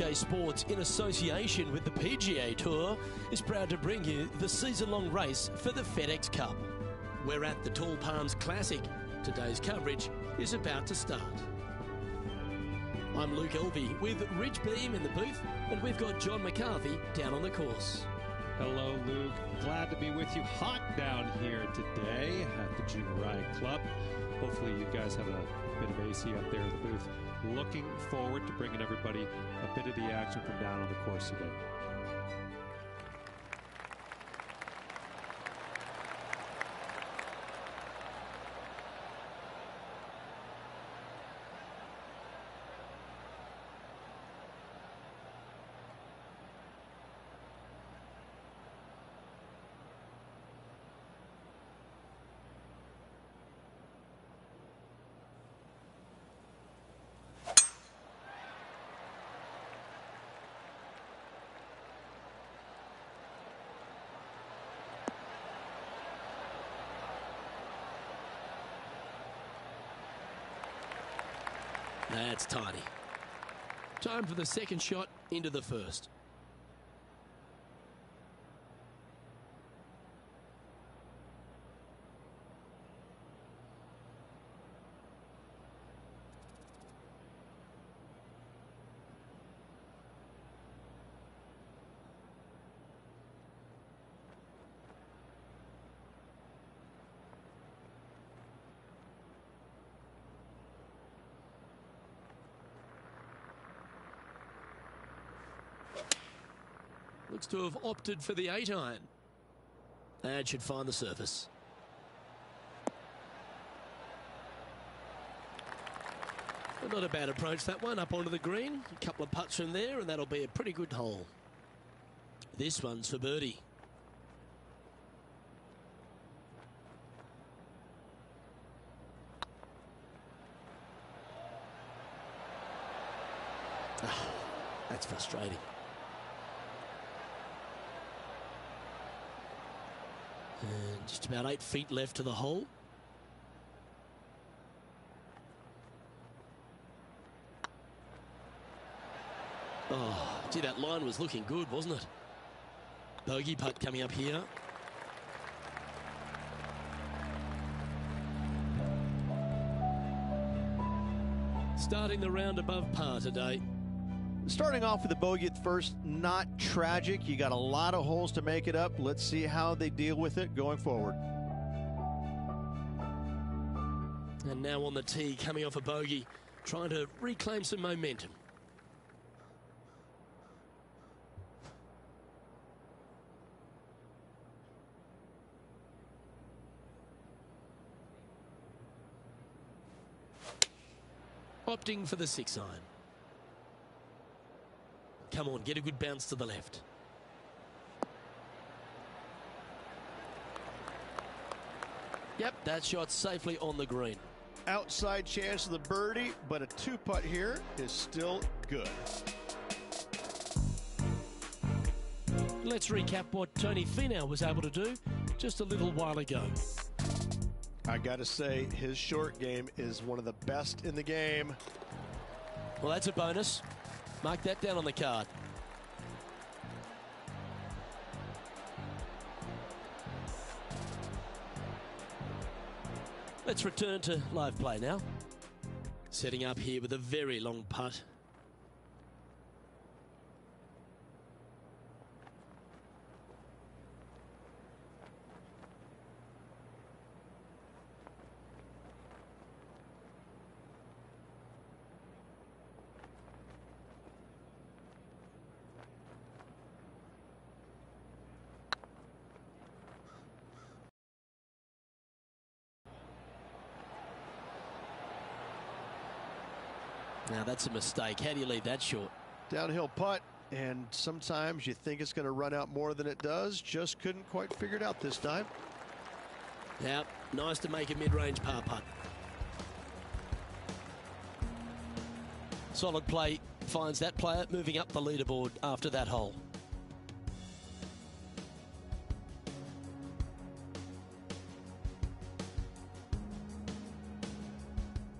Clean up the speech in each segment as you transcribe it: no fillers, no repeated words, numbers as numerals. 2K Sports, in association with the PGA Tour, is proud to bring you the season-long race for the FedEx Cup. We're at the Tall Palms Classic. Today's coverage is about to start. I'm Luke Elvey with Ridge Beam in the booth, and we've got John McCarthy down on the course. Hello, Luke. Glad to be with you. Hot down here today at the Junior Rye Club. Hopefully you guys have a bit of AC up there in the booth. Looking forward to bringing everybody a bit of the action from down on the course today. That's tidy. Time for the second shot into the first. Looks to have opted for the 8-iron. And should find the surface. But not a bad approach, that one, up onto the green. A couple of putts from there, and that'll be a pretty good hole. This one's for birdie. Oh, that's frustrating. And just about 8 feet left to the hole. Oh, gee, that line was looking good, wasn't it? Bogey putt coming up here. Starting the round above par today. Starting off with the bogey at first, not tragic. You got a lot of holes to make it up. Let's see how they deal with it going forward. And now on the tee, coming off a bogey, trying to reclaim some momentum. Opting for the 6-iron. Come on, get a good bounce to the left. Yep, that shot safely on the green. Outside chance of the birdie, but a two-putt here is still good. Let's recap what Tony Finau was able to do just a little while ago. I gotta say, his short game is one of the best in the game. Well, that's a bonus. Mark that down on the card. Let's return to live play now. Setting up here with a very long putt. Now that's a mistake. How do you leave that short? Downhill putt, and sometimes you think it's going to run out more than it does. Just couldn't quite figure it out this time. Yep, nice to make a mid-range par putt. Solid play finds that player moving up the leaderboard after that hole.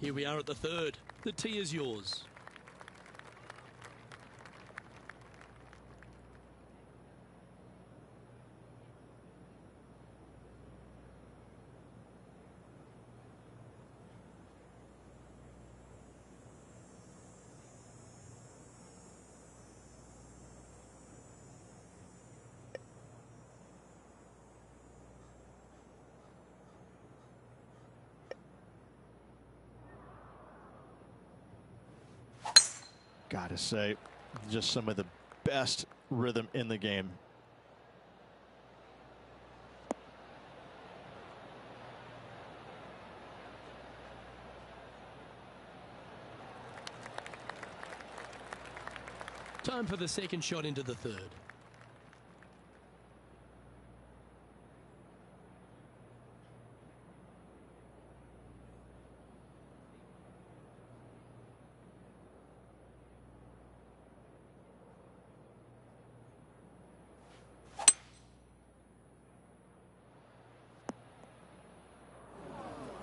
Here we are at the third. The tee is yours. gotta say, just some of the best rhythm in the game. Time for the second shot into the third.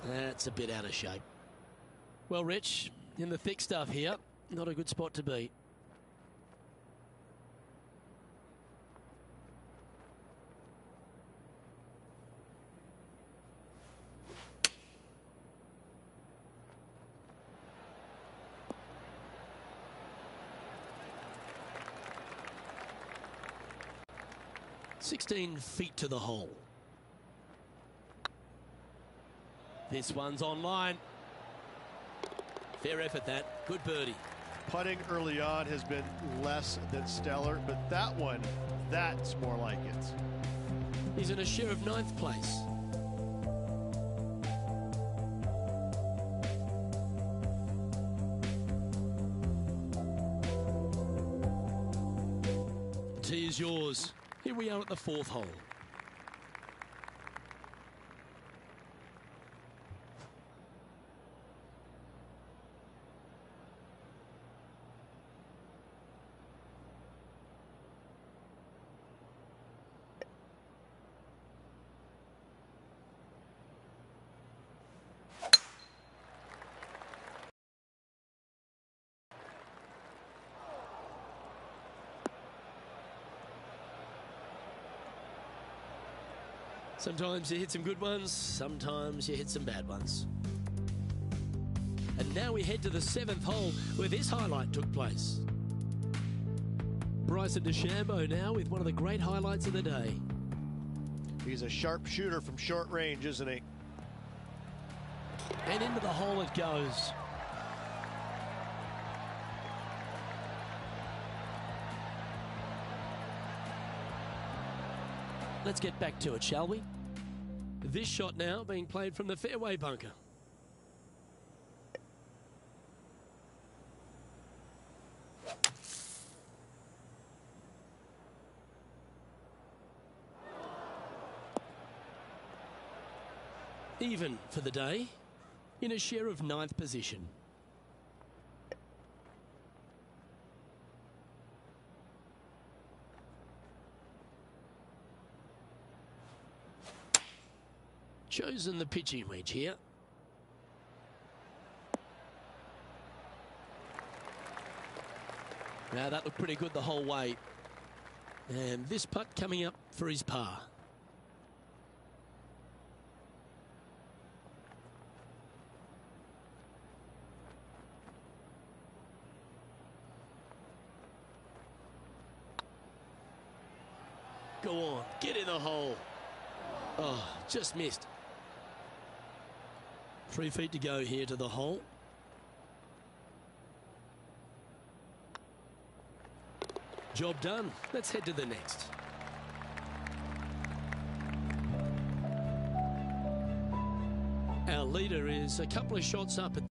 That's a bit out of shape. Well, Rich, in the thick stuff here, not a good spot to be. Feet to the hole. This one's online. Fair effort that. Good birdie. Putting early on has been less than stellar, but that one, that's more like it. He's in a share of 9th place. The tee is yours. Here we are at the 4th hole. Sometimes you hit some good ones, sometimes you hit some bad ones. And now we head to the 7th hole where this highlight took place. Bryson DeChambeau now with one of the great highlights of the day. He's a sharp shooter from short range, isn't he? And into the hole it goes. Let's get back to it, shall we? This shot now being played from the fairway bunker. Even for the day, in a share of 9th position. Chosen the pitching wedge here. Now that looked pretty good the whole way. And this putt coming up for his par. Go on, get in the hole. Oh, just missed. 3 feet to go here to the hole. Job done. Let's head to the next. Our leader is a couple of shots up at